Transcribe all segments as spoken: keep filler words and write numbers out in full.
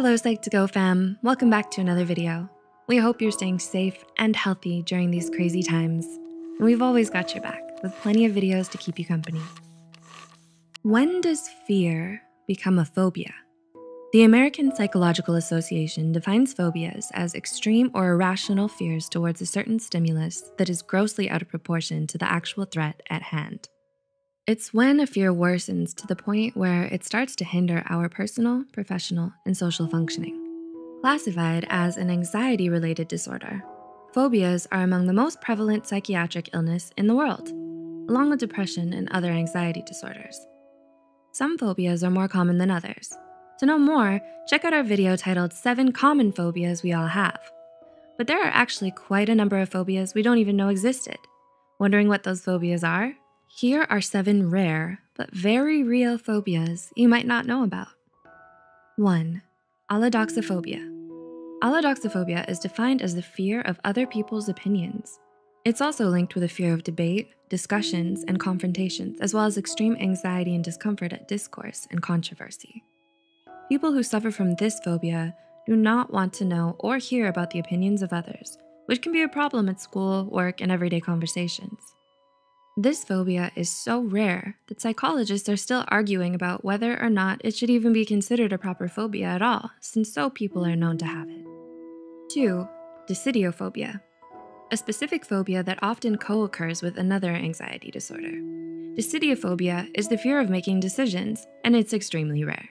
Hello Psych to Go fam, welcome back to another video. We hope you're staying safe and healthy during these crazy times. And we've always got your back with plenty of videos to keep you company. When does fear become a phobia? The American Psychological Association defines phobias as extreme or irrational fears towards a certain stimulus that is grossly out of proportion to the actual threat at hand. It's when a fear worsens to the point where it starts to hinder our personal, professional, and social functioning. Classified as an anxiety-related disorder, phobias are among the most prevalent psychiatric illness in the world, along with depression and other anxiety disorders. Some phobias are more common than others. To know more, check out our video titled seven Common Phobias We All Have. But there are actually quite a number of phobias we don't even know existed. Wondering what those phobias are? Here are seven rare, but very real phobias you might not know about. One, allodoxophobia. Allodoxophobia is defined as the fear of other people's opinions. It's also linked with a fear of debate, discussions, and confrontations, as well as extreme anxiety and discomfort at discourse and controversy. People who suffer from this phobia do not want to know or hear about the opinions of others, which can be a problem at school, work, and everyday conversations. This phobia is so rare that psychologists are still arguing about whether or not it should even be considered a proper phobia at all, since so few people are known to have it. Two, decidophobia, a specific phobia that often co-occurs with another anxiety disorder. Decidophobia is the fear of making decisions, and it's extremely rare.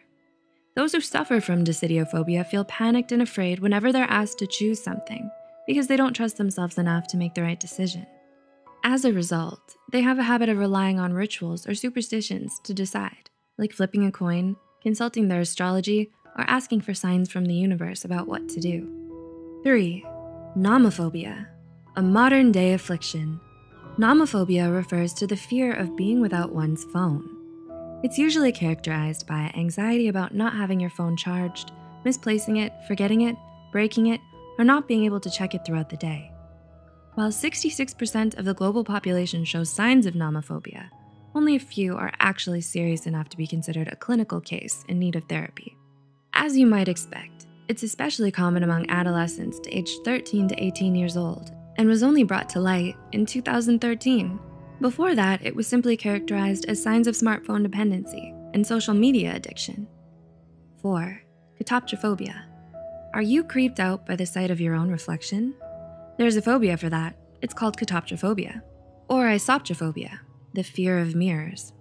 Those who suffer from decidophobia feel panicked and afraid whenever they're asked to choose something because they don't trust themselves enough to make the right decision. As a result, they have a habit of relying on rituals or superstitions to decide, like flipping a coin, consulting their astrology, or asking for signs from the universe about what to do. Three, nomophobia, a modern day affliction. Nomophobia refers to the fear of being without one's phone. It's usually characterized by anxiety about not having your phone charged, misplacing it, forgetting it, breaking it, or not being able to check it throughout the day. While sixty-six percent of the global population shows signs of nomophobia, only a few are actually serious enough to be considered a clinical case in need of therapy. As you might expect, it's especially common among adolescents to age thirteen to eighteen years old and was only brought to light in two thousand thirteen. Before that, it was simply characterized as signs of smartphone dependency and social media addiction. Four, Catoptrophobia. Are you creeped out by the sight of your own reflection? There's a phobia for that. It's called catoptrophobia, or isoptrophobia, the fear of mirrors.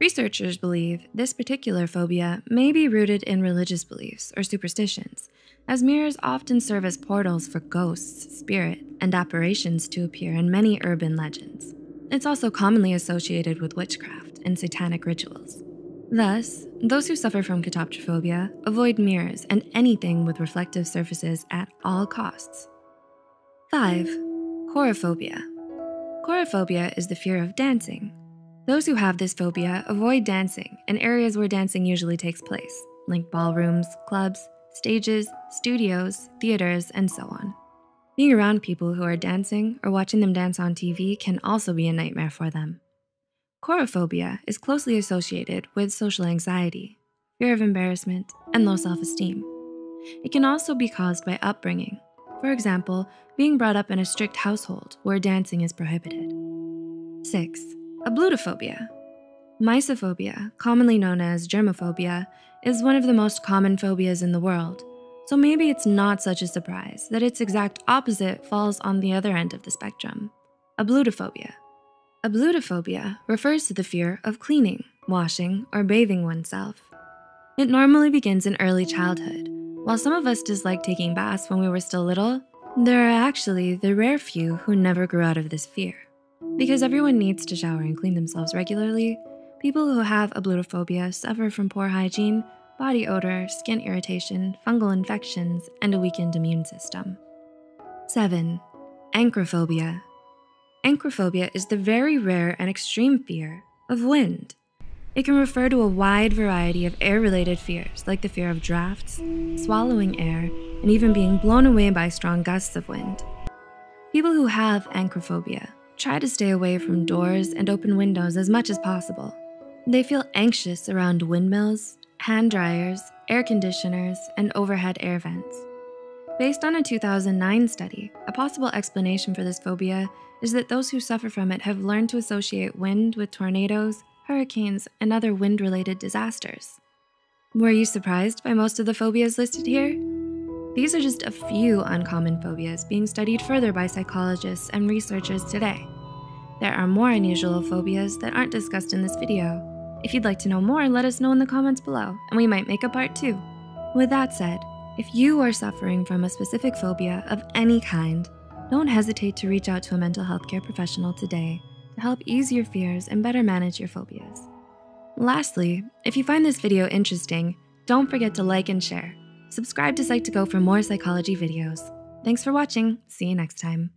Researchers believe this particular phobia may be rooted in religious beliefs or superstitions, as mirrors often serve as portals for ghosts, spirit, and apparitions to appear in many urban legends. It's also commonly associated with witchcraft and satanic rituals. Thus, those who suffer from catoptrophobia avoid mirrors and anything with reflective surfaces at all costs. Five, choreophobia. Choreophobia is the fear of dancing. Those who have this phobia avoid dancing in areas where dancing usually takes place, like ballrooms, clubs, stages, studios, theaters, and so on. Being around people who are dancing or watching them dance on T V can also be a nightmare for them. Choreophobia is closely associated with social anxiety, fear of embarrassment, and low self-esteem. It can also be caused by upbringing. For example, being brought up in a strict household where dancing is prohibited. Six, ablutophobia. Mysophobia, commonly known as germophobia, is one of the most common phobias in the world. So maybe it's not such a surprise that its exact opposite falls on the other end of the spectrum, ablutophobia. Ablutophobia refers to the fear of cleaning, washing, or bathing oneself. It normally begins in early childhood. While some of us disliked taking baths when we were still little, there are actually the rare few who never grew out of this fear. Because everyone needs to shower and clean themselves regularly, people who have ablutophobia suffer from poor hygiene, body odor, skin irritation, fungal infections, and a weakened immune system. Seven, anchrophobia. Anchrophobia is the very rare and extreme fear of wind. It can refer to a wide variety of air-related fears, like the fear of drafts, swallowing air, and even being blown away by strong gusts of wind. People who have anchrophobia try to stay away from doors and open windows as much as possible. They feel anxious around windmills, hand dryers, air conditioners, and overhead air vents. Based on a two thousand nine study, a possible explanation for this phobia is that those who suffer from it have learned to associate wind with tornadoes, hurricanes, and other wind-related disasters. Were you surprised by most of the phobias listed here? These are just a few uncommon phobias being studied further by psychologists and researchers today. There are more unusual phobias that aren't discussed in this video. If you'd like to know more, let us know in the comments below, and we might make a part two. With that said, if you are suffering from a specific phobia of any kind, don't hesitate to reach out to a mental health care professional today to help ease your fears and better manage your phobias. Lastly, if you find this video interesting, don't forget to like and share. Subscribe to Psych to Go for more psychology videos. Thanks for watching. See you next time.